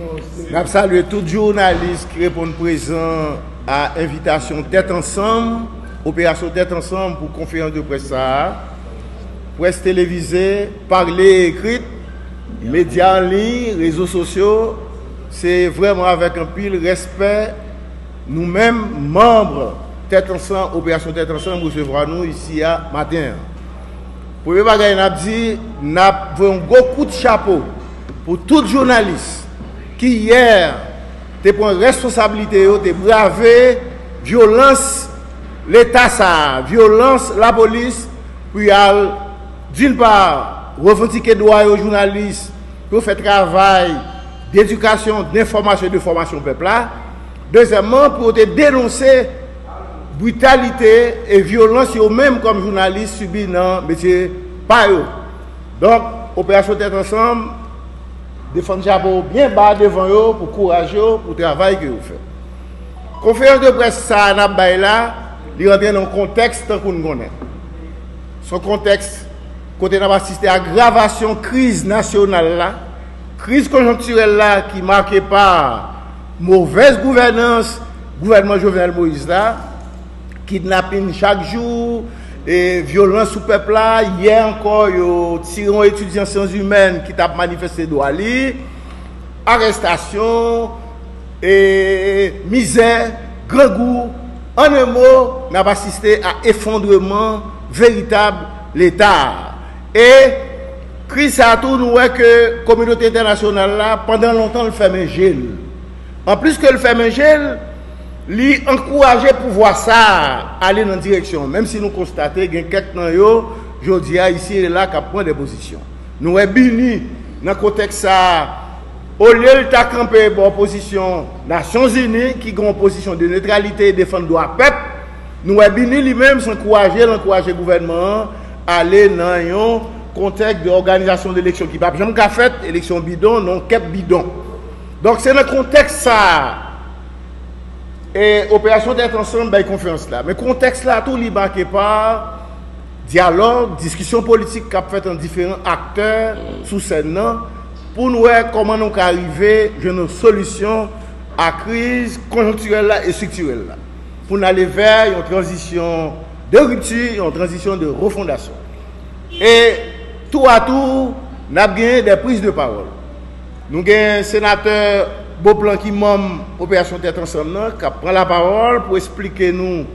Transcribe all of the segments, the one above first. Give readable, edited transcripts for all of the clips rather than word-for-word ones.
Nous saluons tous les journalistes qui répondent présents à l'invitation Tête Ensemble, Opération Tête Ensemble pour conférence de presse, presse télévisée, parler écrite, médias en ligne, réseaux sociaux. C'est vraiment avec un pile respect, nous-mêmes, membres Tête Ensemble, Opération Tête Ensemble, recevrons nous ici à matin. Pour le bagage, nous avons dit, nous avons un coup de chapeau pour tout journaliste qui hier te prend responsabilité, te bravé violence l'État, ça, violence la police, puis d'une part revendiquer droit aux journalistes pour faire travail d'éducation, d'information et de formation peuple là. Deuxièmement, pour te dénoncer brutalité et violence eux même comme journaliste subi dans métier par eux. Donc, Opération Tête Ensemble, défendre Jabo bien bas devant eux pour courage, pour le travail que vous faites. Conférence de presse, ça n'a pas là, il revient dans le contexte que nous connaissons. Son contexte, côté nous avons assisté à l'aggravation de la crise nationale, la crise conjoncturelle là, qui est marquée par mauvaise gouvernance, gouvernement Jovenel Moïse, là, kidnapping chaque jour, et violence au peuple là. Hier encore, yo tirons étudiants sciences humaines qui tapent manifesté droit li, arrestation et misère, grand goût. En un mot, n'a pas assisté à effondrement véritable l'État. Et crise à tout nous est que communauté internationale là pendant longtemps le fait un gel. En plus que le fait un gel, lui encourager pour voir ça aller dans la direction, même si nous constatons qu'il y a quelques temps, je dis ici et là qu'à prendre des positions. Nous sommes bénis dans le contexte ça. Au lieu de camper pour l'opposition Nations Unies, qui ont une position de neutralité et défendre le droit peuple, nous sommes bénis lui-même s'encourager, encourager le gouvernement à aller dans un contexte d'organisation d'élections qui n'a jamais fait, élection bidon, non cap bidon. Donc c'est dans le contexte ça. Et Opération Tête Ensemble, ben conférence là. Mais contexte là, tout est marqué par dialogue, discussion politique qu'a fait en différents acteurs sous scène pour nous voir comment nous arriver à une solution à la crise conjoncturelle et structurelle là. Pour nous aller vers une transition de rupture, une transition de refondation. Et tout à tout, nous avons des prises de parole. Nous avons un sénateur Beauplan qui membre Opération Tête Ensemble, qui prend la parole pour expliquer nous,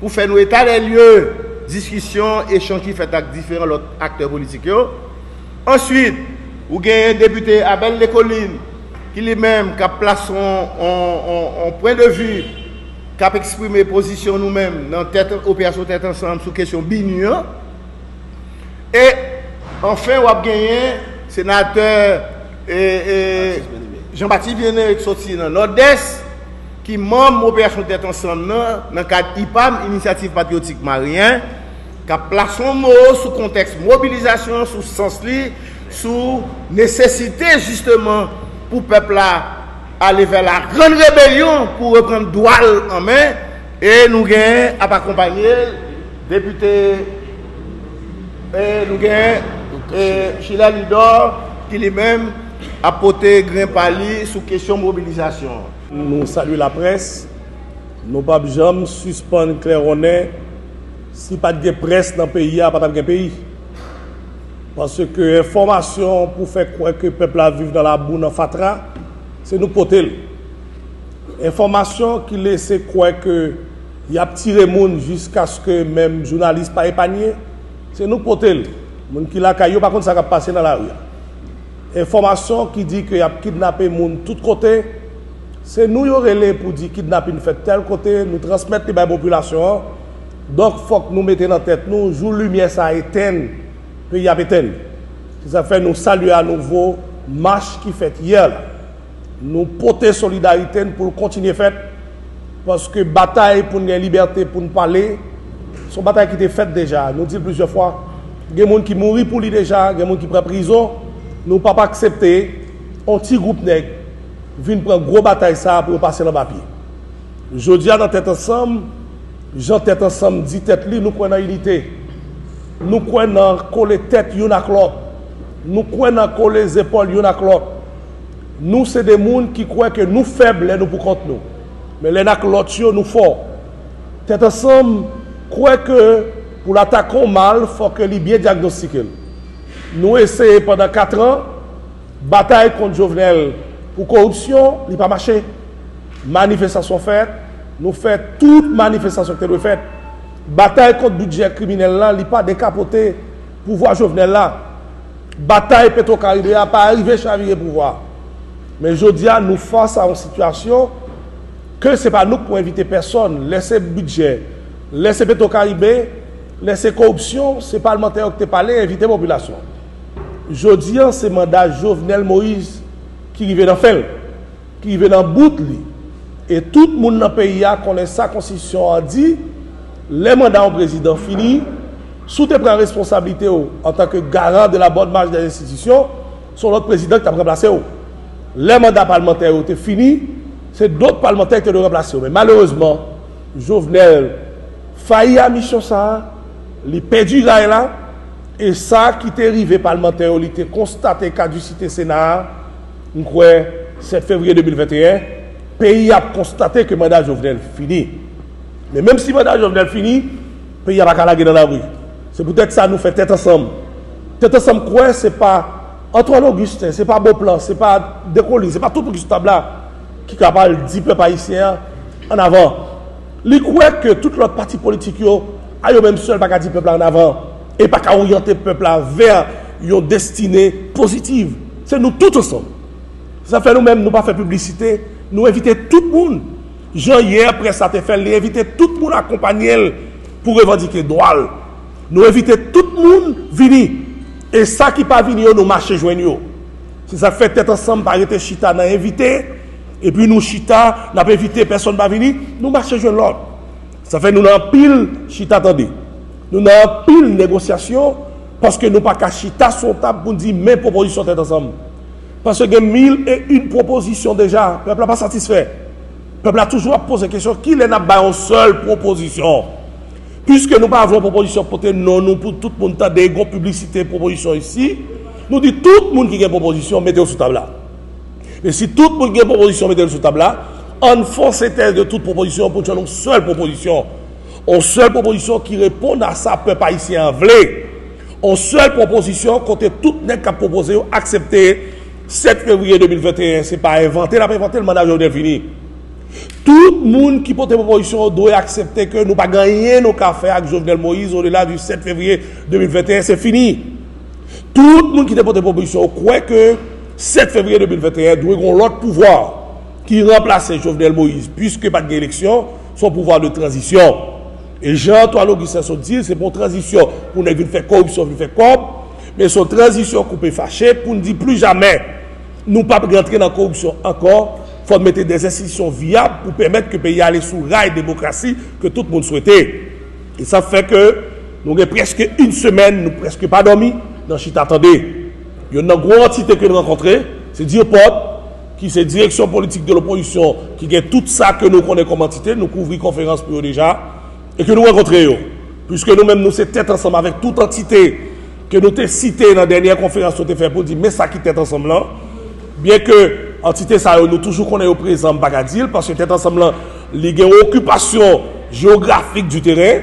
pour faire nous état des lieux, discussions, échanges qui fait avec différents autres acteurs politiques. Ensuite, vous avez un député Abel Lécolline, qui lui-même qui place son point de vue, qui a exprimé position nous-mêmes dans Opération Tête Ensemble sur question BINU. Et enfin, vous avez un sénateur Jean-Baptiste Bien-Aimé qui sorti dans l'Odesse, qui est membre de l'Opération Tête Ensemble dans le cadre IPAM, Initiative patriotique marienne, qui a placé un mot sous contexte mobilisation, sous sens, sous nécessité justement pour le peuple aller vers la grande rébellion pour reprendre le droit en main. Et nous avons accompagné le député Chila Lidor qui lui-même apporter grain pali sous question mobilisation. Nous saluons la presse. Nous ne pouvons jamais suspendre Claironnet si pas de presse dans le pays, pas de pays. Parce que l'information pour faire croire que le peuple a vivre dans la boue, dans fatra, c'est nous porter. Information qui laisse croire que y a tiré le monde jusqu'à ce que même journaliste pas épanier, c'est nous porter. Monde qui la caillou par contre ça va passer dans la rue. Information qui dit qu'il y a kidnappé moun tout côté, c'est nous qui relais pour dire kidnapping fait tel côté, nous transmettre les populations. Donc il faut que nous mettions en tête nous, jour lumière ça éteint, puis il y a éteint. Ça fait nous saluer à nouveau marche qui fait hier. Nous porter solidarité pour continuer faire parce que bataille pour une liberté pour nous parler, c'est une bataille qui était faite déjà. Nous dit plusieurs fois, il y a des gens qui mourent pour lui déjà, il y a des gens qui prennent prison. Nous ne pouvons pas accepter un petit groupe nèg vient prendre une grosse bataille ça pour passer dans le papier. Je dis dans Tête Ensemble, Jean Tête Ensemble dit tête li, nous croyons en unité. Nous croyons en coller tête une à l'autre. Nous croyons en coller les épaules une à l'autre. Nous, c'est des gens qui croient que nous faibles, nous pour contre nous. Mais les naclotures, nous forts. Tête ensemble, croit que pour l'attaquer mal, il faut que les bien diagnostiquer. Nous essayons pendant 4 ans, bataille contre Jovenel pour corruption, il n'a pas marché. Manifestation faite, nous faisons toute manifestation que nous faisons. Bataille contre le budget criminel, là, il n'a pas décapoté le pouvoir Jovenel là. Bataille PetroCaribé n'a pas arrivé à chavirer le pouvoir. Mais je dis à nous face à une situation que ce n'est pas nous pour inviter personne. Laissez budget, laissez PetroCaribé, laissez corruption, c'est parlementaire qui te parlé, invitez la population. Je dis à ce mandat Jovenel Moïse qui vivait dans Fel, qui vivait dans Boutli. Et tout le monde dans le pays connaît sa constitution a dit, les mandats au président fini, sous tes prends responsabilité en tant que garant de la bonne marche des institutions, sont l'autre président qui t'a remplacé. Les mandats parlementaires ont été finis, c'est d'autres parlementaires qui ont remplacé. Mais malheureusement, Jovenel faillit à mission ça, il perdu là, et ça qui est arrivé parlementaire, il était constaté caducité Sénat, on croit 7 février 2021, le pays a constaté que le mandat Jovenel fini. Mais même si le mandat Jovenel fini, le pays n'a pas calagué dans la rue. C'est peut-être ça nous fait tête ensemble. Tête ensemble, quoi, c'est pas Antoine Augustin, ce n'est pas Beauplan, ce n'est pas Décolline, ce n'est pas tout ce tabla qui est capable de dire peuple haïtien en avant. Ils croient que toutes leurs partis politiques a eux-mêmes seuls pas qu'à dire peuple en avant et pas qu'à orienter le peuple vers une destinée positive. C'est nous tous ensemble. Ça fait nous-mêmes, nous pas faire publicité, nous inviter tout le monde. Jean hier, après ça, te fait inviter tout le monde à accompagner pour revendiquer droit. Nous inviter tout le monde venir. Et ça qui pas venu nous marcher joignons. Si ça fait tête ensemble par été chita n'a invité et puis nous chita n'a pas invité personne pas venir, nous marcher joindre l'autre. Ça fait nous en pile chita attendez. Nous en pile négociation parce que nous pas qu'à chita sur table pour dire mes propositions tête ensemble. Parce que 1001 propositions déjà, le peuple pas satisfait. Le peuple a toujours posé la question qui les n'a pas une seule proposition. Puisque nous pas avons proposition pour non, nous pour tout le monde a des grosses publicités propositions ici. Nous disons tout le monde qui a une proposition, mettez-le sous table là. Mais si tout le monde a une proposition, mettez-le sous table là. On force de toute proposition pour une seule proposition. Une seule proposition qui répond à ça, peuple haïtien vlé. Une seule proposition côté tout le monde qui a proposé accepter 7 février 2021. Ce n'est pas inventé, n'a pas inventé le mandat de fini. Tout le monde qui porte proposition doit accepter que nous n'avons pas gagné nos cafés avec Jovenel Moïse au-delà du 7 février 2021, c'est fini. Tout le monde qui porte proposition croit que 7 février 2021 doit avoir l'autre pouvoir qui remplace Jovenel Moïse, puisque pas d'élection, son pouvoir de transition. Et Jean-Antoine Augustin se dit, c'est pour transition, pour ne faire corruption, pour ne faire corruption, mais son transition coupée fâchée, pour ne dire plus jamais, nous ne pas rentrer dans la corruption encore. Il faut mettre des institutions viables pour permettre que le pays aille sous rail démocratie que tout le monde souhaitait. Et ça fait que nous avons presque une semaine, nous presque pas dormi dans Chita attendez. Il y a une grosse entité que nous rencontrons, c'est Dipod, qui c'est direction politique de l'opposition, qui a tout ça que nous connaissons comme entité, nous couvrons une conférence pour eux déjà, et que nous rencontrons. Puisque nous-mêmes, nous sommes tête ensemble avec toute entité que nous avons citée dans la dernière conférence que nous avons faite pour dire, mais ça qui tête ensemble là, bien que entité ça nous toujours qu'on est au présent Bagadil parce que tête ensemble il y a une occupation géographique du terrain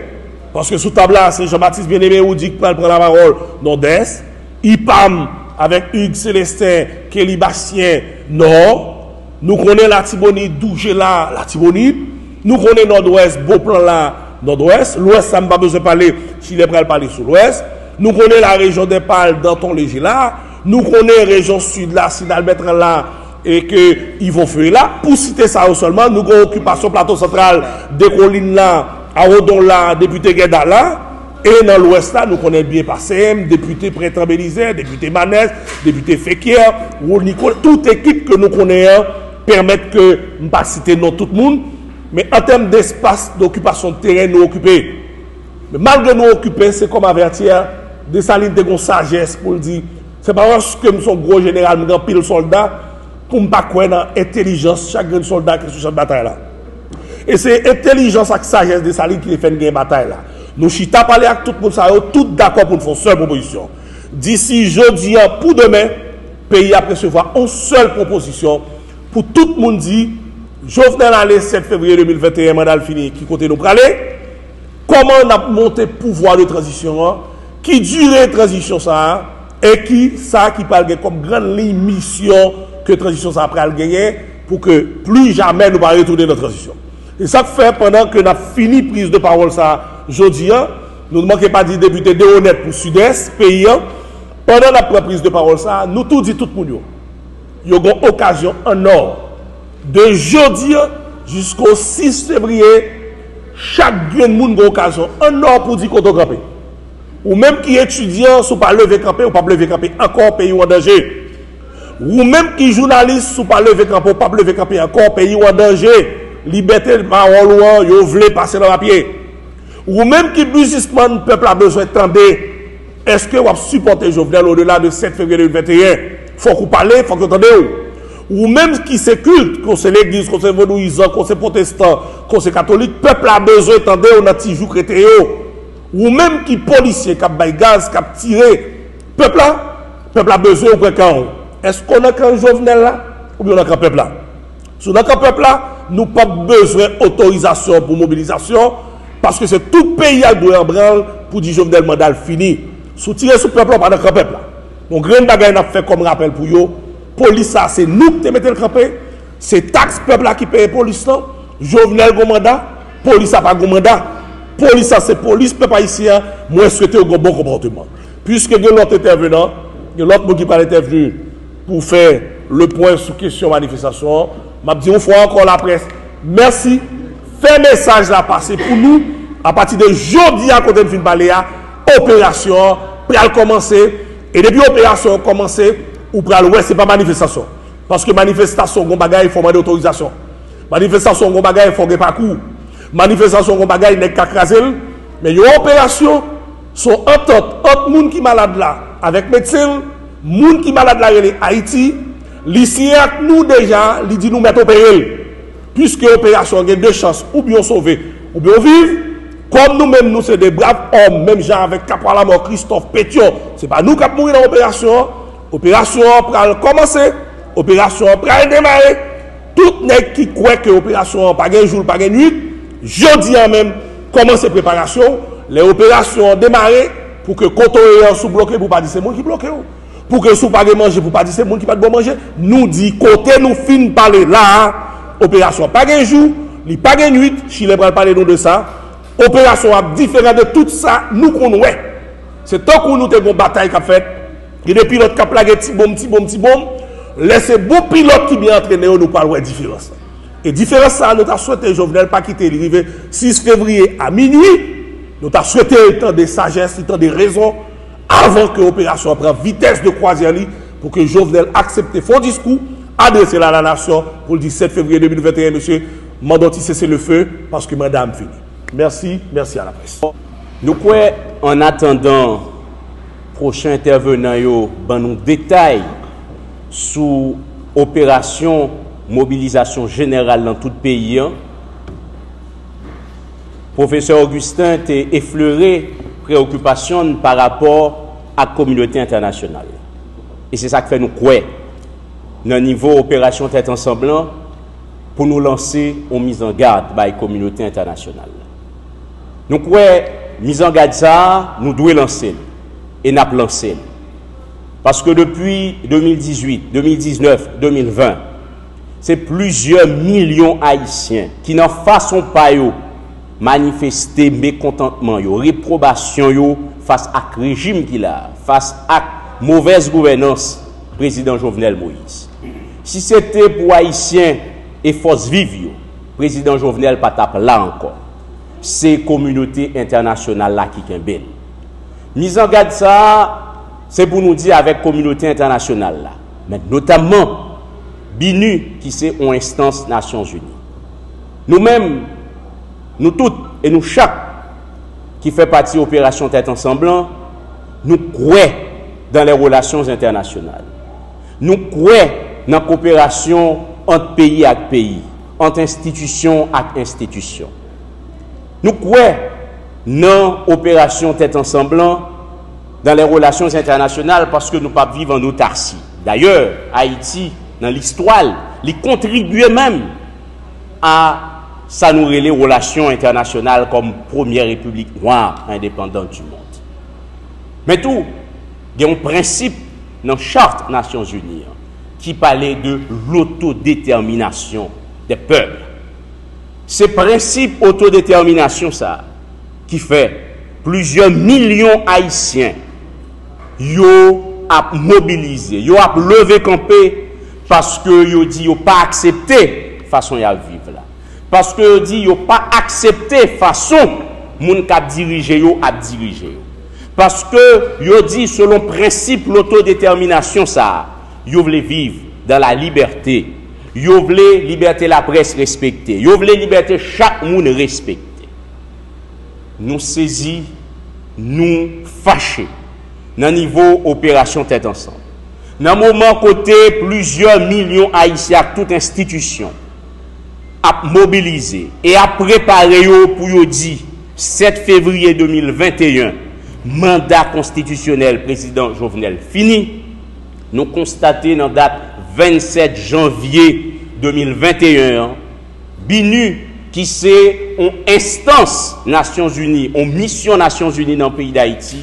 parce que sous table là c'est Jean-Baptiste Bien-Aimé ou dit prend la parole non d'est IPAM avec Hugues Célestin Kelly Bastien non nous connaît la Tibonite Dougé là la Tibonite nous connaît nord-ouest Beauplan là nord-ouest l'ouest ça ne pas besoin de parler si les prend parler sur l'ouest nous connaît la région des Pales Danton Léger là nous connaît région sud là Signal Bertrand là et que ils vont faire là, pour citer ça seulement, nous avons occupation plateau central, des collines là, à Odon là, député Guedala, et dans l'ouest là, nous connaissons bien Passem, député Prétan Bénizet, député Manès, député Fekir, Roul Nicol, toute équipe que nous connaissons permettent que, je ne pas citer non tout le monde, mais en termes d'espace d'occupation de terrain, nous occupés. Mais malgré nous occupés, c'est comme avertir, Dessaline de gon sagesse pour le dire, c'est pas parce que nous sommes gros général, nous sommes pile soldats, pour ne pas croire dans l'intelligence chaque soldat qui est sur cette bataille-là. Et c'est l'intelligence et la sagesse de Saline qui fait une bataille-là. Nous chita parler avec tout le monde, tout d'accord pour nous faire une seule proposition. D'ici jeudi, pour demain, pays a recevoir une seule proposition pour tout le monde dit Jovenel allé 7 février 2021 mandat Alfini qui côté nous aller comment on a monté pouvoir de transition qui dure transition ça et qui ça qui parle comme grande mission que transition ça après gagner pour que plus jamais nous pas retourner dans transition. Et ça fait pendant que nous avons fini prise de parole ça aujourd'hui nous ne manquons pas de député de honnête pour sud-est paysan. Pendant la prise de parole, ça, nous tout dit tout le monde. Il y a une occasion en or. De jeudi jusqu'au 6 février, chaque monde a une occasion en or pour dire qu'on doit camper. Ou même qui étudiant, si pas levé camper, ou pas levé camper, encore pays ou en danger. Ou même qui journaliste, si pas levé camper, ou pas levé camper, encore pays ou en danger. Liberté de parole ou en, vous voulez passer dans la pied. Ou même qui businessman, le peuple a besoin de tomber. Est-ce que vous avez supporté Jovenel au-delà de 7 février 2021? Il faut que vous parlez, il faut que vous entendez. Ou même qui se culte, qu'on c'est l'église, qu'on c'est vaudouisant, qu'on c'est protestant, qu'on c'est catholique, le peuple a besoin d'entendre, on a tiré jour chrétien. Ou même qui policier, qui a baillé gaz, qui a tiré, le peuple a besoin de quelqu'un. Est-ce qu'on a qu'un Jovenel là? Ou bien on a qu'un peuple là? Si on a qu'un peuple là, nous n'avons pas besoin d'autorisation pour mobilisation, parce que c'est tout pays qui doit en branle pour dire Jovenel mandat fini. Soutirer sous peuple pendant le peuple. Donc, grand bagay n'a fait comme rappel pour yo. Police, c'est nous qui mettons le campé. C'est taxe peuple qui paye police. Jovenel go mandat. Police n'a pas go mandat. Police, c'est police, peuple haïtien. Moi, souhaite un bon comportement. Puisque l'autre intervenant, l'autre qui parle intervenu pour faire le point sur question manifestation, m'a dit une fois encore la presse. Merci. Fait message là passer pour nous. À partir de jeudi, à côté de fin baléa. Opération, pral commencer, et depuis opération commencer, ou pral ouais, c'est pas manifestation. Parce que manifestation, gon bagay, il faut demander autorisation. Manifestation, gon bagay, il faut que parcours. Manifestation, gon bagay, n'est qu'à craser. Mais yon opération, sont entente, entre moun qui malade là, avec médecin, moun qui malade là, yon Haïti, li siyak nous déjà, li dit nous mettre opérer. Puisque opération, il y a deux chances, ou bien sauver, ou bien vivre. Comme nous-mêmes, nous sommes des braves hommes, même gens avec Caporal à mort, Christophe Pétion. Ce n'est pas nous qui avons mouru dans l'opération. L'opération a commencé, l'opération a démarré. Tout le monde qui croit que l'opération n'a pas de jour, pas de nuit, jeudi en même, commence la préparation. Les opérations ont démarré pour que quand on soit bloqué, pour ne pas dire que c'est le monde qui est bloqué. Pour que si on ne peut pas manger, pour ne pas dire que c'est le monde qui n'a pas de manger. Nous disons, côté nous finissons par là, l'opération n'a pas de jour, il n'y a pas de nuit. Si les bras parlent de ça, opération différente de tout ça, nous connaissons. C'est tant qu'on nous avons une bataille qui a fait, et des pilotes qui ont plagué petit bombe, laissez bon pilote qui bien entraîné, nous parlons de différence. Et différence, ça, nous avons souhaité, Jovenel, pas quitter l'arrivée 6 février à minuit, nous avons souhaité le temps de sagesse, le temps de raison, avant que l'opération prenne vitesse de croisière pour que Jovenel accepte son discours, adressé à la nation pour le 17 février 2021, monsieur, mandati cessez le feu, parce que madame fini. Merci, merci à la presse. Nous croyons en attendant prochain intervenant yo ban nous détail sur opération mobilisation générale dans tout le pays. Professeur Augustin t'a effleuré préoccupation par rapport à la communauté internationale. Et c'est ça que fait nous croire dans le niveau opération Tête Ensemble pour nous lancer en mise en garde par la communauté internationale. Nous croyons, mise en garde ça, nous devons lancer. Et nous avons lancé. Parce que depuis 2018, 2019, 2020, c'est plusieurs millions d'Haïtiens qui n'en façon pas manifester mécontentement, réprobation face à ce régime qu'il a, face à la mauvaise gouvernance du président Jovenel Moïse. Si c'était pour Haïtiens et force vive, le président Jovenel Patap là encore. C'est la communauté internationale là qui est belle. Mise en garde ça, c'est pour nous dire avec la communauté internationale là. Mais notamment, BINU qui c'est en instance Nations Unies. Nous-mêmes, nous toutes et nous chaque qui fait partie de l'opération Tête Ensemble, nous croyons dans les relations internationales. Nous croyons dans la coopération entre pays et pays, entre institutions et institutions. Nous croyons dans l'opération Tête Ensemble, dans les relations internationales, parce que nous ne pouvons pas vivre en autarcie. D'ailleurs, Haïti, dans l'histoire, il contribue même à s'anourir les relations internationales comme première république noire indépendante du monde. Mais tout, il y a un principe dans la Charte des Nations Unies qui parlait de l'autodétermination des peuples. C'est le principe d'autodétermination qui fait plusieurs millions d'Haïtiens à mobiliser, ils ont levé campé parce que ils ont dit qu'ils n'ont pas accepté la façon dont ils vivent là. Parce que ils ont dit qu'ils n'ont pas accepté la façon dont les gens qui dirigent dirigé. Parce que ils ont dit selon le principe de l'autodétermination, ça, ils veulent vivre dans la liberté. Ils veulent liberté la presse respectée. Ils veulent liberté chaque monde respecté. Nous saisis, nous fâchés. Dans le niveau opération Tête Ensemble. Dans le moment côté plusieurs millions d'Haïtiens, toute institution, à mobiliser et à préparer pour dire 7 février 2021, mandat constitutionnel président Jovenel fini. Nous constatons dans la date 27 janvier 2021, BINU, qui c'est une instance Nations Unies, une mission Nations Unies dans le pays d'Haïti,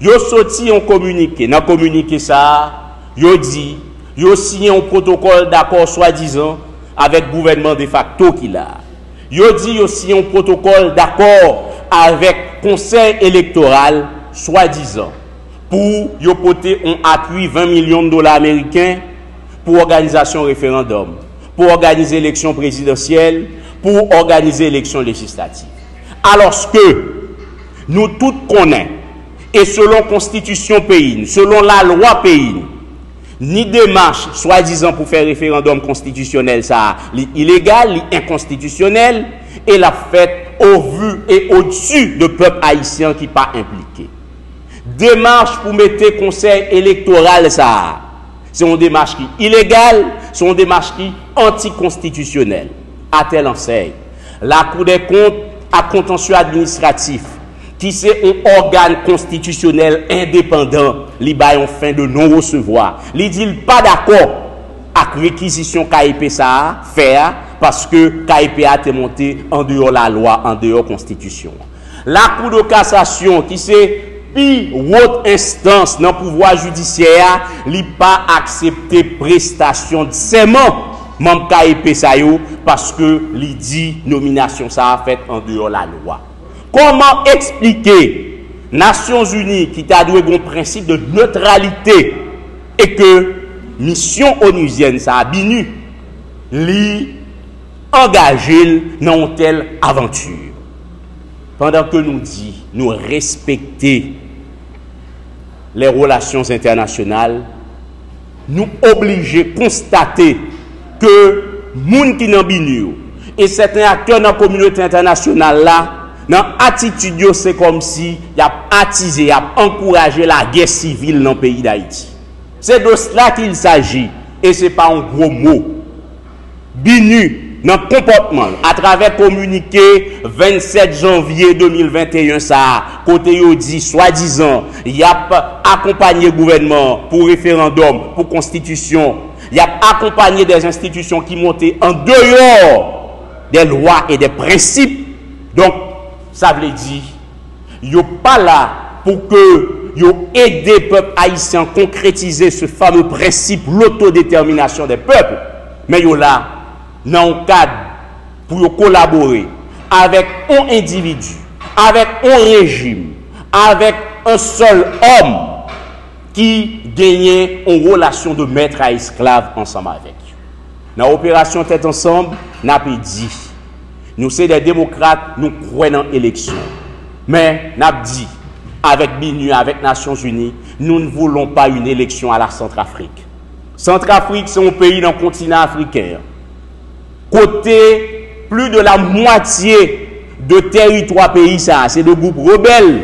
yo sorti on communiqué, n'a communiqué ça, yo dit, yo signé un protocole d'accord soi-disant avec le gouvernement de facto qu'il a. Yo dit yo signé un protocole d'accord avec le conseil électoral soi-disant pour yo porter un appui $20 millions américains pour organisation référendum, pour organiser l'élection présidentielle, pour organiser l'élection législative. Alors que nous tous connaissons et selon la constitution pays, selon la loi pays, ni démarche, soi-disant pour faire référendum constitutionnel, ça, illégal, inconstitutionnel, et la fête au vu et au-dessus de peuple haïtien qui n'est pas impliqué. Démarche pour mettre conseil électoral, ça, c'est une démarche qui est illégale, c'est une démarche qui est anticonstitutionnelle. À tel enseigne, la Cour des comptes a contentieux administratif, qui c'est un organe constitutionnel indépendant, li bayon fin de non-recevoir. Li dit pas d'accord avec réquisition KIP ça faire parce que KIP a été monté en dehors la loi, en dehors constitution. La Cour de cassation, qui c'est plus haute instance dans le pouvoir judiciaire, li pas accepté prestation de serment membre KIP ça yo parce que li dit nomination ça a fait en dehors la loi. Comment expliquer Nations Unies qui t'a doué un principe de neutralité et que mission onusienne, ça a BINU, li engagé dans une telle aventure? Pendant que nous disons, nous respecter les relations internationales, nous obligés de constater que les gens qui sont BINU et certains acteurs dans la communauté internationale là, dans l'attitude, c'est comme si il a attisé, il a encouragé la guerre civile dans le pays d'Haïti. C'est de cela qu'il s'agit. Et ce n'est pas un gros mot. BINU, dans le comportement, à travers communiqué 27 janvier 2021, ça, côté Yodi, soi-disant, il a accompagné le gouvernement pour référendum, pour constitution. Il a accompagné des institutions qui montaient en dehors des lois et des principes. Donc, ça veut dire, il n'est pas là pour que vous aidiez les peuples haïtiens à concrétiser ce fameux principe, l'autodétermination des peuples. Mais vous là, dans un cadre pour collaborer avec un individu, avec un régime, avec un seul homme qui gagnait une relation de maître à esclave ensemble avec. Dans l'opération Tête Ensemble, nous avons dit. Nous sommes des démocrates, nous croyons en l'élection. Mais, nous avons dit, avec BINU, avec Nations Unies, nous ne voulons pas une élection à la Centrafrique. Centrafrique, c'est un pays dans le continent africain. Côté, plus de la moitié de territoire pays, c'est des groupes rebelles.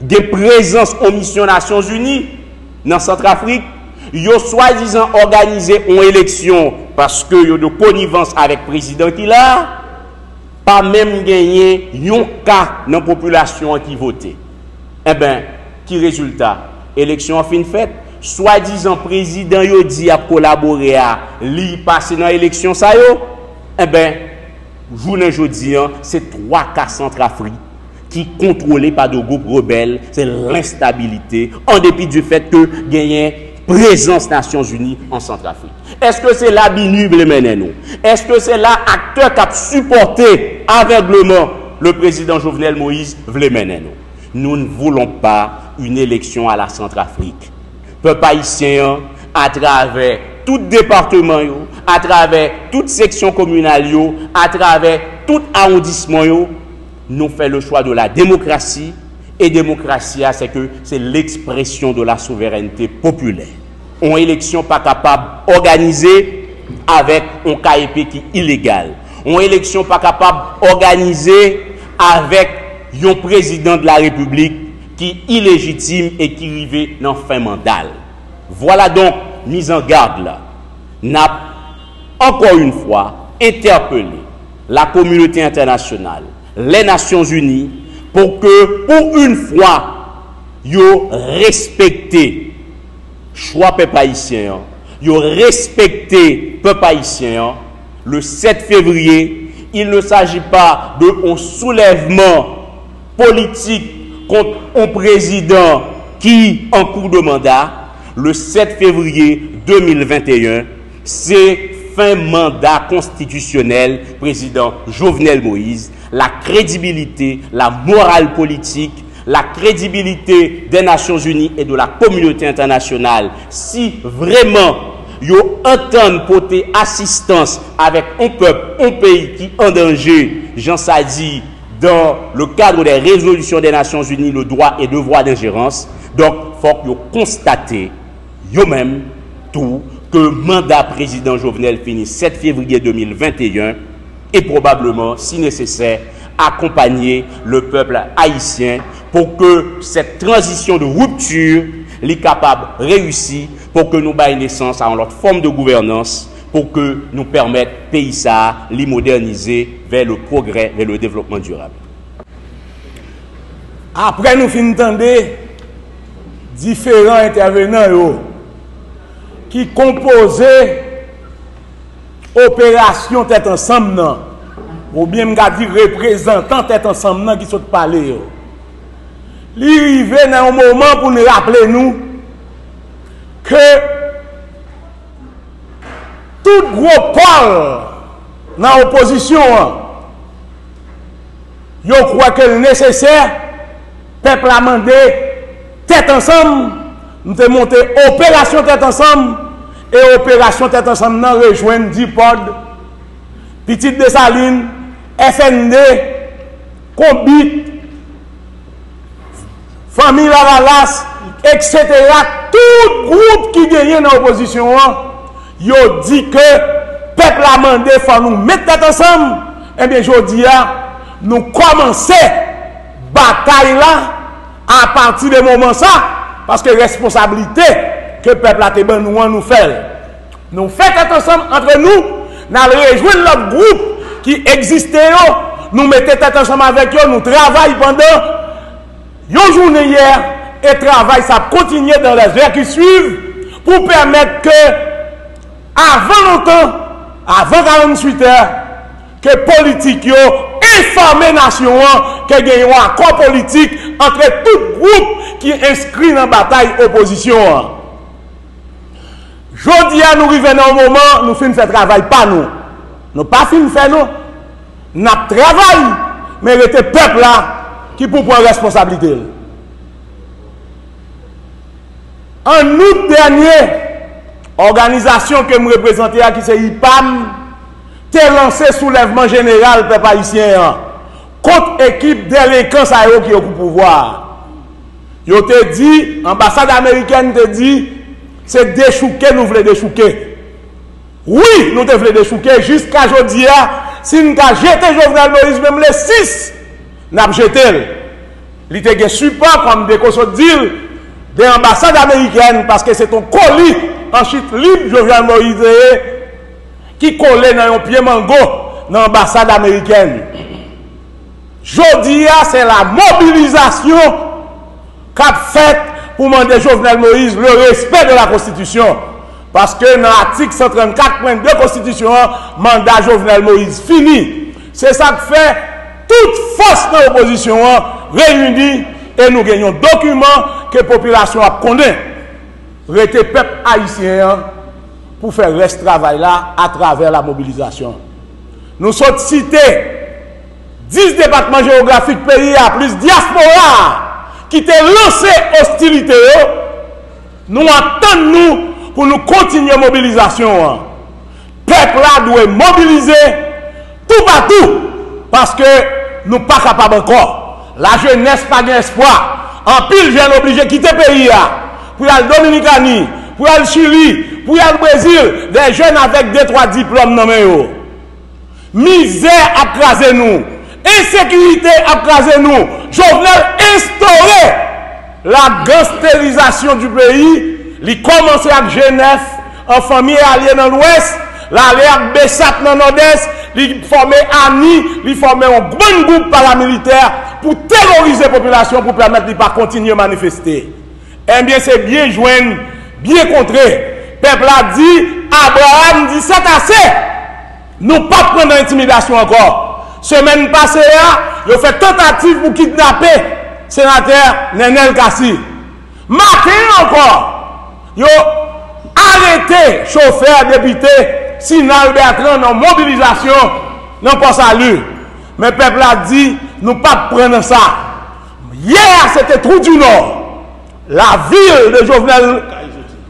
Des présences aux missions Nations Unies dans Centrafrique, ils ont soi-disant organisé une élection parce qu'ils ont de connivence avec le président qui l'a. Pas même gagné un cas dans la population qui votait. Eh bien, qui résultat? Élection en fin de fête, soi-disant président yo dit a collaborer à li passer dans élection ça yo, eh ben journée jodi an, c'est 3 cas Centrafrique qui contrôlé par des groupes rebelles, c'est l'instabilité en dépit du fait que gagné présence Nations Unies en Centrafrique. Est-ce que c'est là BINU mène nous? Est-ce que c'est là acteur qui a supporté aveuglement le président Jovenel Moïse vle mène nous? Nous ne voulons pas une élection à la Centrafrique. Peuple haïtien, à travers tout département, à travers toute section communale, à travers tout arrondissement, nous faisons le choix de la démocratie. Et démocratie, c'est que c'est l'expression de la souveraineté populaire. On élection pas capable d'organiser avec un KEP qui est illégal. On élection pas capable d'organiser avec un président de la République qui est illégitime et qui arrive dans fin mandat. Voilà donc mise en garde là. N'a encore une fois interpellé la communauté internationale, les Nations Unies, pour que, pour une fois, yo respecté choix peuple haïtien, yo respecté peuple haïtien. Le 7 février, il ne s'agit pas d'un soulèvement politique contre un président qui en cours de mandat. Le 7 février 2021, c'est fin mandat constitutionnel, président Jovenel Moïse. La crédibilité, la morale politique, la crédibilité des Nations Unies et de la communauté internationale. Si vraiment, yo entendent porter assistance avec un peuple, un pays qui est en danger, Jean Sadi, dans le cadre des résolutions des Nations Unies, le droit et devoir d'ingérence, donc il faut que vous constatez, vous-même, tout, que le mandat président Jovenel finit 7 février 2021, et probablement, si nécessaire, accompagner le peuple haïtien pour que cette transition de rupture soit capable de réussir, pour que nous ayons naissance à notre forme de gouvernance, pour que nous permettre le pays ça, les moderniser vers le progrès, vers le développement durable. Après, nous finissons d'entendre différents intervenants qui composaient Opération Tête Ensemble, non. Ou bien m'ga dit représentant Tête Ensemble non, qui sont parlé. L'arrivée dans un moment pour nous rappeler nous que tout gros pôle dans l'opposition, yo croit que le nécessaire, peuple a demandé Tête Ensemble, nous avons monté Opération Tête Ensemble. Et opération Tête Ensemble rejoint Dipod, Petite Dessaline, FND, Combite, famille Lavalas, etc. Tout groupe qui gagne dans l'opposition, ils ont dit que le peuple a demandé faut nous mettre tête ensemble. Et bien, je dis, nous commençons la bataille là à partir du moment ça, parce que responsabilité que le peuple a été bon, nous faisons. Nous faisons ensemble entre nous, nous rejoignons notre groupe qui existait, nous mettons tête ensemble avec eux, nous travaillons pendant une journée hier, et travail ça continue dans les heures qui suivent, pour permettre que, avant longtemps, avant 48 heures, que les politiques informent la nation, qu'il y ait un accord politique entre tout groupe qui est inscrit dans la bataille opposition. Jodi a nous arrivons dans un moment, nous finissons le travail, pas nous. Nous pas finissons faire nous. Nous travaillons, mais le peuple là qui pour prendre responsabilité. En août dernier, organisation que je représente, qui c'est IPAM, a lancé soulèvement général peuple haïtien contre équipe délinquants qui ont le pouvoir. Ils ont dit, l'ambassade américaine te dit, c'est déchouquer, nous voulons déchouquer. Oui, nous voulons déchouquer jusqu'à aujourd'hui. Si nous avons jeté Jovenel Moïse, même les 6, nous avons jeté. Il y a un support, comme des consoles, des ambassades américaines, parce que c'est un colis en chute libre, Jovenel Moïse, qui collait dans un pied mango dans l'ambassade américaine. Aujourd'hui, c'est la mobilisation qu'a faite pour demander à Jovenel Moïse le respect de la Constitution. Parce que dans l'article 134.2 de la Constitution, le mandat Jovenel Moïse fini. C'est ça que fait toute force de l'opposition réunie et nous gagnons un document que la population a condamné. Rete peuple haïtien pour faire ce travail-là à travers la mobilisation. Nous sommes cités 10 départements géographiques pays à plus diaspora qui ont lancé hostilité. Nous attendons pour nous continuer la mobilisation. Le peuple doit mobiliser tout partout parce que nous ne sommes pas capables encore. La jeunesse n'a pas d'espoir. En pile, jeunes obligés de quitter le pays pour aller à Dominicani, pour aller au Chili, pour aller au Brésil. Des jeunes avec 2-3 diplômes nommés. Misère a crasé nous. Insécurité a crasé nous. Jovenel instauré la gangstérisation du pays. Il commençait avec G9, en famille alliée dans l'Ouest, l'aller à Bessat dans le Nord-Est, il formait ANI, il formait un grand groupe paramilitaire pour terroriser la population, pour permettre de ne pas continuer à manifester. Eh bien, c'est bien joindre, bien contré. Le peuple a dit, Abraham dit, c'est assez. Nous ne pouvons pas prendre l'intimidation encore. Semaine passée, il a fait tentative pour kidnapper le sénateur Nenel Kassi. Matin encore, il a arrêté chauffeur député Signal Bertrand dans mobilisation, non pas salut. Mais le peuple a dit, nous ne pouvons pas prendre ça. Hier, c'était Trou du Nord. La ville de Jovenel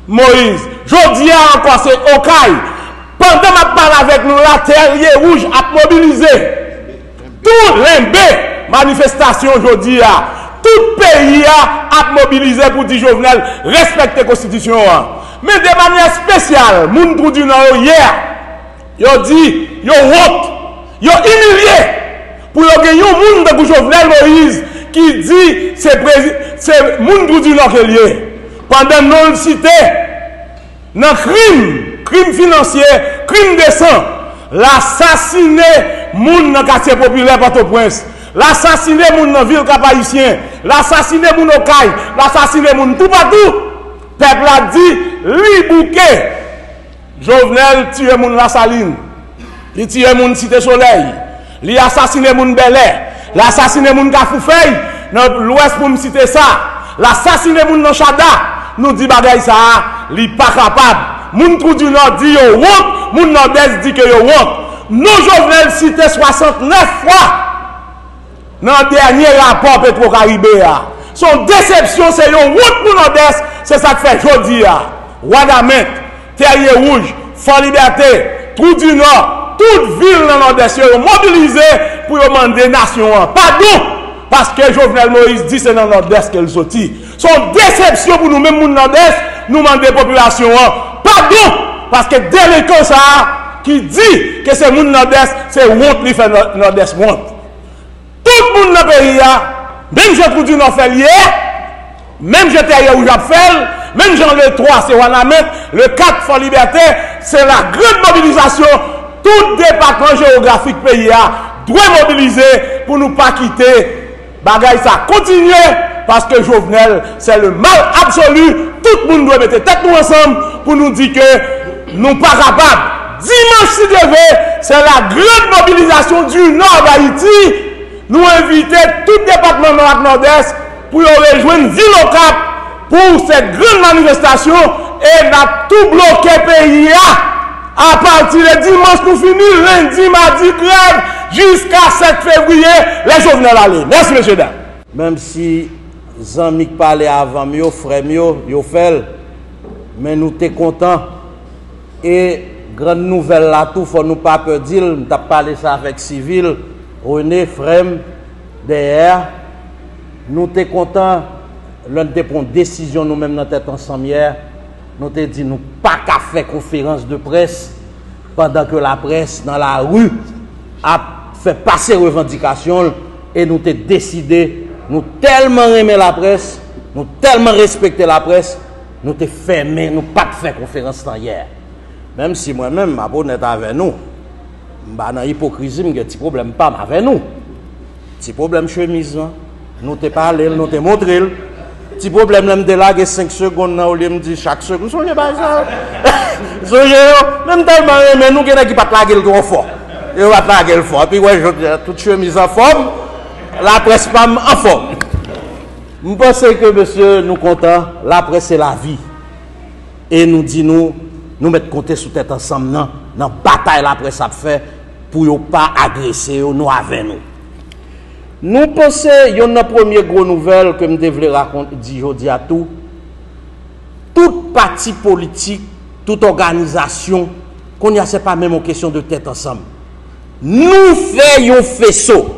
Moïse. Jodi a encore, c'est Okaï. Pendant que je parle avec nous, la terre rouge a mobilisé. Tout l'embé manifestation aujourd'hui, tout pays a mobilisé pour dire Jovenel, respecter la Constitution. Mais de manière spéciale, moun Trou du Nord hier, yo dit, yo honte, yo humilié pour yo gagner moun de Jovenel Moïse qui dit c'est moun Trou du Nord qui est lié. Pendant non le cité, dans crime financier, crime de sang, l'assassiné moun dans quartier populaire Port-au-Prince, l'assassiné moun dans ville Cap Haïtien, l'assassiné moun au Caï, l'assassiné moun tout partout. Peuple a dit li bouquet. Jovenel tue moun la Saline, il tue moun Cité Soleil, il assassiné moun Bel Air, l'assassiné moun Kafoufei dans l'ouest pour me citer ça, l'assassiné moun dans Chada. Nous dit bagay ça, li pas capable. Moun Trou du Nord dit yo wonk, moun Nord-Est dit que yo wonk. Nous, Jovenel, cité 69 fois dans le dernier rapport PetroCaribé. Son déception, c'est une route pour Nord-Est, c'est ça que fait aujourd'hui. Ouadamet, Terrier Rouge, Fort Liberté, Trou du Nord, toute ville dans Nord-Est, ils ont mobilisé pour demander nation. Pardon, parce que Jovenel Moïse dit que c'est dans Nord-Est qu'elle sortit. Son déception pour nous-mêmes, nous, Nord-Est, nous demandons la population. Pardon, parce que délinquant ça. Qui dit que c'est le monde Nord-Est, c'est honte qui fait Nord-Est honte. Tout le monde dans le pays, même je trouve du Nord fait hier, même je t'ai où j'appelle, même Jean le 3, c'est Wanamet, le 4 Fort Liberté, c'est la grande mobilisation. Tout département géographique pays doit mobiliser pour nous pas quitter. Bagaille ça continue parce que Jovenel, c'est le mal absolu. Tout le monde doit mettre tête nous ensemble pour nous dire que nous ne sommes pas capables. Dimanche, si devait, c'est la grande mobilisation du Nord d'Haïti. Nous invitons tout le département de Nord-Est pour rejoindre Ville au Cap pour cette grande manifestation et va tout bloquer le pays. À partir de dimanche pour finir, lundi, mardi, grève, jusqu'à 7 février, les jeunes vont aller. Merci, messieurs, dames. Même si Jean-Mic parlait avant, mieux, frère, mieux, yo fait, mais nous sommes contents. Et grande nouvelle là tout, faut nous pas peur dire, nous avons parlé ça avec civil, René, Frem, derrière. Nous sommes contents, l'un des points de décision nous-mêmes dans Tête Ensemble hier, nous avons dit nous pas qu'à faire conférence de presse pendant que la presse dans la rue a fait passer revendications et nous avons décidé, nous tellement aimer la presse, nous tellement respecter la presse, nous avons fermé, nous pas faire conférence hier. Même si moi-même, ma bonne est avec nous, dans l'hypocrisie, je n'ai pas de problème avec nous. Petit problème chemise, nous te parlons, nous te montrons. petit problème, là, de là, 5 secondes, là, au lieu de me dire chaque seconde, je ne sais pas ça. Même tellement, mais nous, il y en a qui ne peuvent pas laguer le grand fort. Ils ne peuvent pas laguer le fort. Puis, ouais, toute chemise en forme, la presse pas en forme. Je pense que, monsieur, nous comptons, la presse, c'est la vie. Et nous dit, nous mettre compter sous tête ensemble, non, dans la bataille, la presse a fait, pour ne pas agresser nous avec nous. Nous pensons, il y a une première grosse nouvelle que je voulais raconter aujourd'hui à tout. Toute parti politique, toute organisation, qu'on n'y a pas même en question de tête ensemble. Nous faisons faisceau.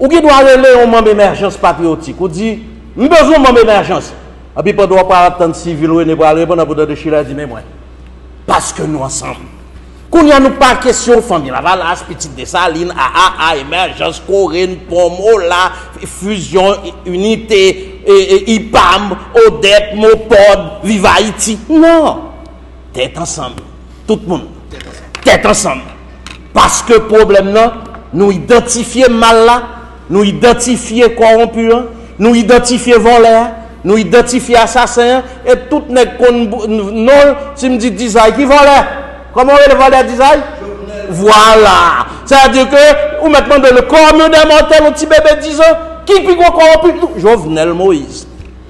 Ou qui doit aller au moment d'émergence patriotique. On dit, nous avons besoin d'une émergence. Et puis, on ne doit pas attendre civil ou ne pas répondre pour de Chila dit, mais moi, parce que nous ensemble. Qu'on n'y a pas question de famille Lavalas, petite Dessaline, AA, émergence, Corinne, Pomo, la fusion, unité, IPAM, Odette, Mopod, Viva Haïti. Non. Tête ensemble. Tout le monde. Tête ensemble. Parce que problème là, nous identifions mal là, nous identifions corrompus, nous identifions voleurs, nous identifions assassins, et tout n'est non, si me dit design qui voleur. Comment on le valeur design? Voilà. C'est-à-dire que, vous mettez dans le corps des mortels, un petit bébé de 10 ans, qui est corrompu? Jovenel Moïse.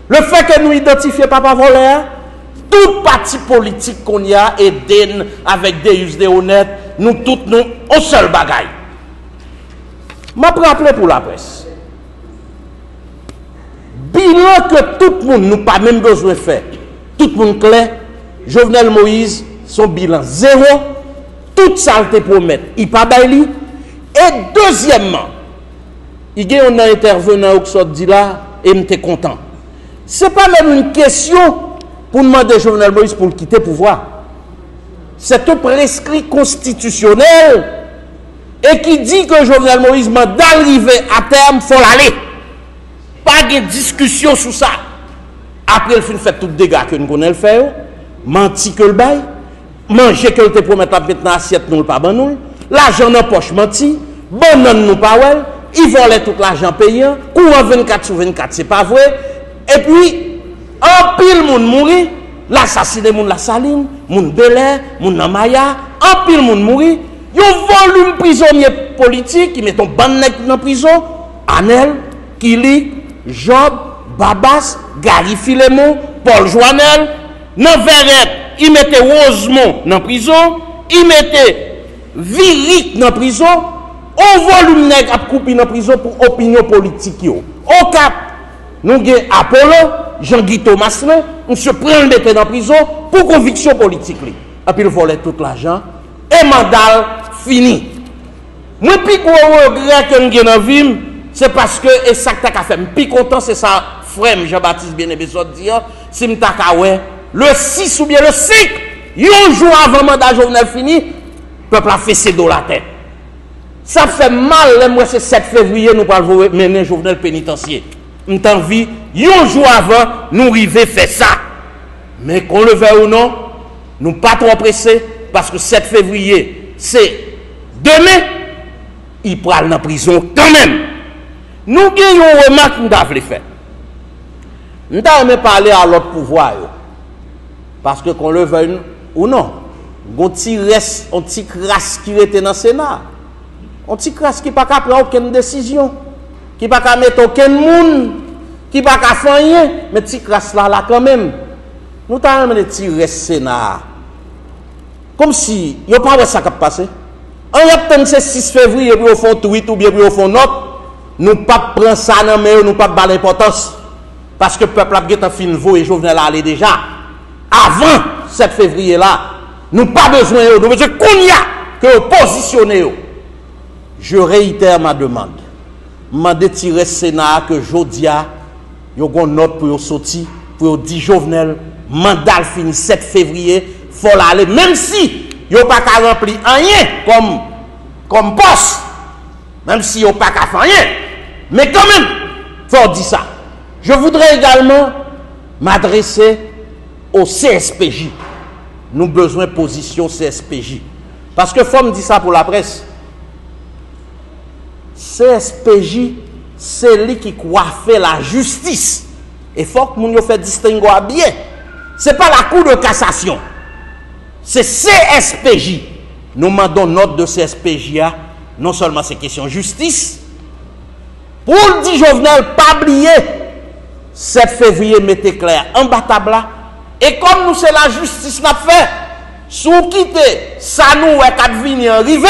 Le fait que nous identifions papa voleur, tout parti politique qu'on y a, Eden, avec des us des honnêtes, nous tous nous, au seul bagaille. Je vais rappeler pour la presse. Bilan que tout le monde nous pas même besoin de faire. Tout le monde clair, Jovenel Moïse, son bilan zéro, toute saleté promet, il pas baili. Et deuxièmement, il y a un intervenant qui sort dit là et il était content. Ce n'est pas même une question pour demander à Jovenel Moïse pour quitter le pouvoir. C'est un prescrit constitutionnel. Et qui dit que Jovenel Moïse m'a d'arriver à terme, il faut l'aller. Pas de discussion sur ça. Après, il fait tout dégâts que nous connaissons faire. Menti que le bail. Manger que le te promet maintenant assiette nous le pas ban nous. L'argent en poche menti. Banane nous pas ouais. Ils volaient tout l'argent payant. Courant 24 sur 24, c'est pas vrai. Et puis, en pile moun mourir. L'assassiné moun la saline, moun belè, moun namaya. En pile moun mourir. Ils volent un prisonnier politique, ils mettent un bannek dans la prison, Anel, Kili, Job, Babas, Gary Filemon, Paul Joanel, dans Verret, ils mettent Rosemont dans la prison, ils mettent Viric dans la prison, on vole un nègre à couper dans la prison pour opinion politique. Au Cap, nous avons Apollo, Jean-Guy Thomas, on se prend le mettre dans la prison pour conviction politique. Et puis ils volent tout l'argent. Et mandal fini. Moi, plus gros regret que j'ai dans vie, c'est parce que et ça que t'as fait. Plus content, c'est ça, frère Jean-Baptiste Bien-Aimé dire, si m'ta ka ouais, le 6 ou bien le 5, un jour avant mandat Jovenel fini, le peuple a fait ses dos la tête. Ça fait mal, moi c'est 7 février, nous parlons mener Jovenel pénitencier. M'ta envie, un jour avant, nous arrivons faire ça. Mais qu'on le veuille ou non, nous pas trop pressés. Parce que 7 février, c'est demain, il prend dans la prison quand même. Nous avons une remarque que nous avons fait. Nous avons parlé à l'autre pouvoir. Parce que qu'on le veuille ou non, on reste, on petit crasse qui était dans le Sénat. On petit crasse qui n'a pas pris aucune décision, qui n'a pas mettre aucun monde, qui n'a pas fait rien. Mais petit crasse là quand même. Nous avons un petit reste Sénat. Comme si, il n'y a pas de ça qui a passé. On y a le 6 février, puis on fait un tweet ou bien on fait un autre. Nous ne prenons ça dans la main, nous ne prenons pas l'importance. Parce que le peuple a fait un vote et Jovenel a allé déjà. Avant 7 février-là, nous n'avons pas besoin de nous. Nous avons besoin de positionner. Je réitère ma demande. Je demande de tirer le Sénat que Jodia, il y a une note pour sortir, pour dire Jovenel, mandat fini 7 février. Faut l'aller, même si il n'y a pas qu'à remplir rien comme poste, même si il n'y a pas qu'à faire rien, mais quand même, il faut dire ça. Je voudrais également m'adresser au CSPJ. Nous avons besoin de position CSPJ. Parce que faut me dire ça pour la presse. CSPJ, c'est lui qui coiffe la justice. Et faut que nous fassions distinguer bien. Ce n'est pas la Cour de cassation. C'est CSPJ. Nous demandons note de CSPJ. Non seulement c'est question de justice. Pour le dit Jovenel, pas oublier. 7 février, mettez clair en bas table. Et comme nous, c'est la justice n'a fait. Sous quitter, ça nous est qu'à venir arriver.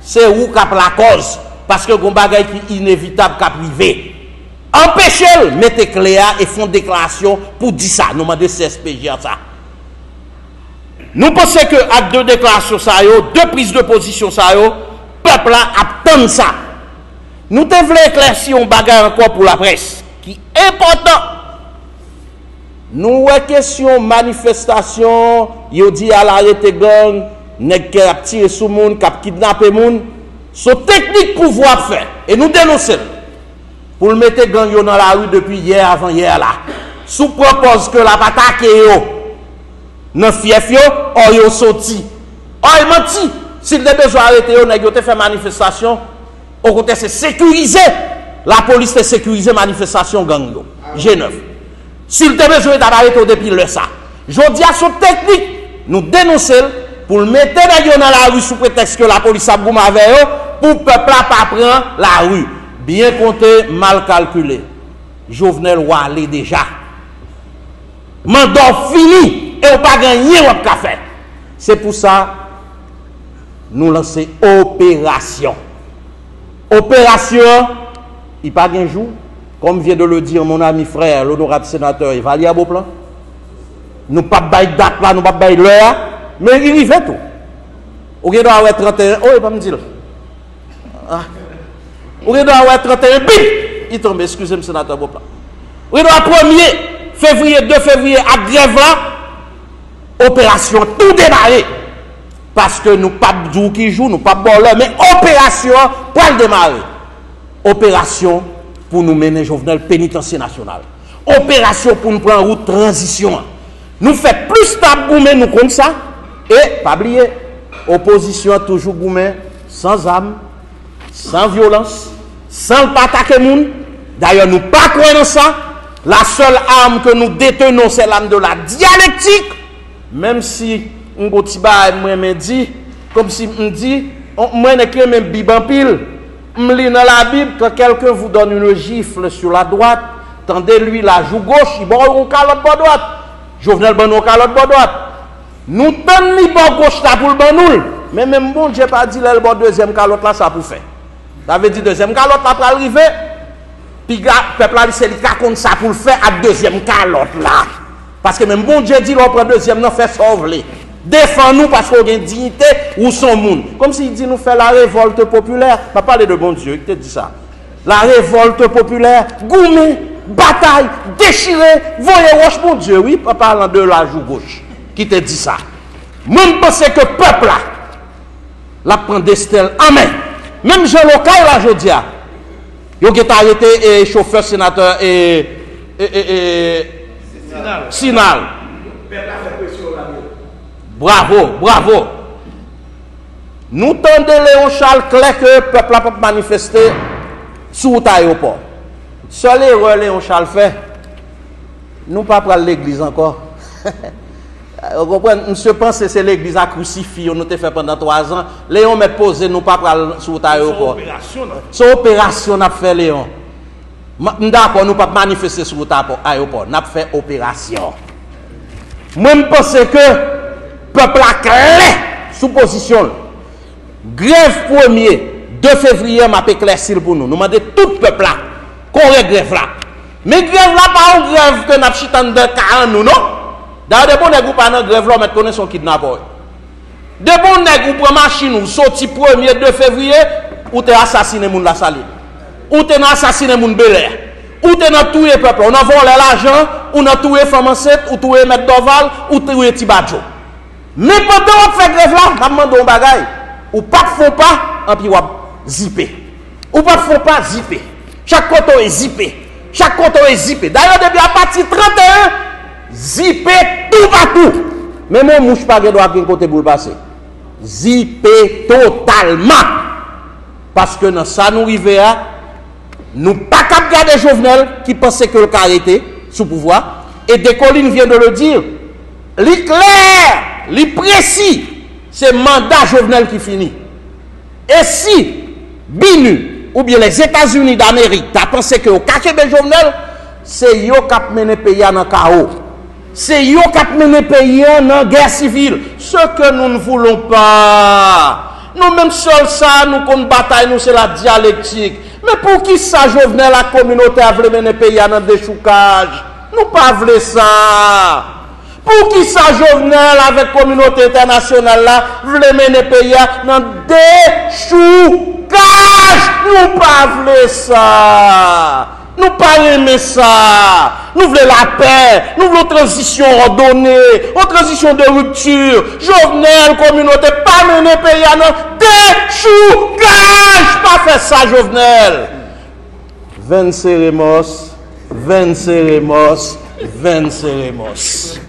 C'est où cap la cause. Parce que les bagaille qui est inévitable qu'à priver. Empêchez-le, mettez clair et font déclaration pour dire ça. Nous demandons CSPJ à ça. Nous pensons que à deux déclarations, ça y est, deux prises de position, ça y est, peuple là attend ça. Nous devons éclaircir un bagage encore pour la presse, qui est important. Nous avons question manifestation, il dit à l'arrêté gang, nèg qui a tiré sur moun, qui a kidnappé moun, son technique pouvoir faire et nous dénoncer. Pour le mettre gang dans la rue depuis hier avant hier là. Sous propose que la attaquer yo. Dans fief yo, on yo sorti. On y menti. S'il y a besoin d'arrêter, on a fait manifestation. Au côté, c'est sécurisé. La police est sécurisée manifestation gang yo. G9. S'il y a besoin d'arrêter depuis le ça. Jodi a son technique. Nous dénoncer pour le mettre dans la rue sous prétexte que la police a boum avec eux pour peuple pas prendre la rue. Bien compté, mal calculé. Jovenel Wale déjà. Mandor fini. Et on pas gagné ou café. C'est pour ça nous lancer opération. Opération, il pas un jour, comme vient de le dire mon ami frère, l'honorable sénateur, il va aller à Beauplan. Nous pas bail date là, nous pas bail l'heure, mais il y fait tout. Ou doit avoir 31, oh il pas me dire. Ou doit avoir 31 bip, il tombe, excusez-moi sénateur Beauplan. Ou doit 1er février, 2 février à grève là. Opération tout démarrer parce que nous pas d'où qui joue, nous pas bon là, mais opération pour le démarrer. Opération pour nous mener Jovenel pénitencier national. Opération pour nous prendre route transition. Nous fait plus table gourmet nous comme ça et pas oublier opposition toujours gourmet sans âme, sans violence, sans pas attaquer monde. D'ailleurs nous pas croire dans ça. La seule arme que nous détenons c'est l'arme de la dialectique. Même si on me dit, comme si on dit, moi n'écris même Bible en pile, on lit dans la Bible, quand quelqu'un vous donne une gifle sur la droite, tendez-lui la joue gauche, il boit une calotte bord droite. Jovenel bon une calotte bord droite. Nous donnons les bord gauche là pour le bon. Mais même bon, je n'ai pas dit le bon deuxième calotte là, ça pour faire. Ça veut dire deuxième calotte là pour arriver, puis le peuple a dit c'est le cas comme ça pour le faire à deuxième calotte là. Parce que même bon Dieu dit, l'on prend deuxième, non, fait sauver. Défends-nous parce qu'on a une dignité ou son monde. Comme s'il dit, nous fait la révolte populaire. Je ne parle de bon Dieu, il te dit ça. La révolte populaire, gourmet, bataille, déchirée, voyez roche, bon Dieu, oui, en parlant de la joue gauche. Qui te dit ça? Même parce que le peuple, la prend d'Estelle en main. Même Jean Local, là, je dis, il a arrêté et chauffeur, sénateur et Signal. Bravo, bravo. Nous tendons Léon Charles clair que le peuple a pas manifesté sous l'aéroport. Seule erreur Léon Charles fait, nous ne pas prendre l'église encore. Vous comprenez, monsieur pense que c'est l'église à crucifier, on nous a fait pendant 3 ans. Léon m'a posé, nous ne pas prendre sous l'aéroport. Son opération a fait Léon. D'accord, nous pas manifester sur l'aéroport, nous avons fait opération. Même parce que le peuple a clé sous position. Grève 1er, 2 février, m'a éclairci pour nous. Nous demandons tout le peuple là, qu'on ait grève là. Mais grève là, pas une grève que nous avons chitane de 40 nous, non? D'ailleurs, des bons nègres pas dans grève là, mais connaissent son kidnappeur. Des bons nègres pour machine, ou sorti 1er, 2 février, ou te assassiné moun la saline. Ou t'es assassiné moun Belair, ou t'es dans tout le peuple, on a volé l'argent, on a tout les femmes enceintes, ou tout les maîtres d'Oval, ou tout les Tibadjo. Mais pendant qu'on fait grève là, maman demande un bagay, ou pas de faux pas, en puis wap zippé. Ou pas de faux pas, zippé. Chaque côté est zippé. Chaque côté est zippé. D'ailleurs, depuis la partie 31, zippé tout partout. Même on mouche pas de doit bien côté pour le passer. Zippé totalement. Parce que dans ça nous arrivons. Nous ne pouvons pas garder Jovenel qui pensait que le cas était. sous pouvoir. Et Lécolline vient de le dire, l'éclair, les précis, c'est le mandat Jovenel qui finit. Et si BINU ou bien les États-Unis d'Amérique t'a pensé que au caché de Jovenel, c'est eux qui ont mené le pays dans le chaos. C'est eux qui ont mené le pays dans la guerre civile. Ce que nous ne voulons pas. Nous-mêmes seuls, ça, nous qu'on bataille, nous, c'est la dialectique. Mais pour qui ça, Jovenel, la communauté, a voulu mener le pays dans le déchoucage? Nous pas voulons ça. Pour qui ça, Jovenel, avec la communauté internationale, là, voulait mener le pays dans le déchoucage? Nous pas voulons ça. Nous pas aimer ça. Nous voulons la paix. Nous voulons transition ordonnée. Une transition de rupture. Jovenel, communauté, pas mener pays à notre déchoucage. Pas faire ça, Jovenel. 20 cérémos, 20 cérémos, 20 cérémos.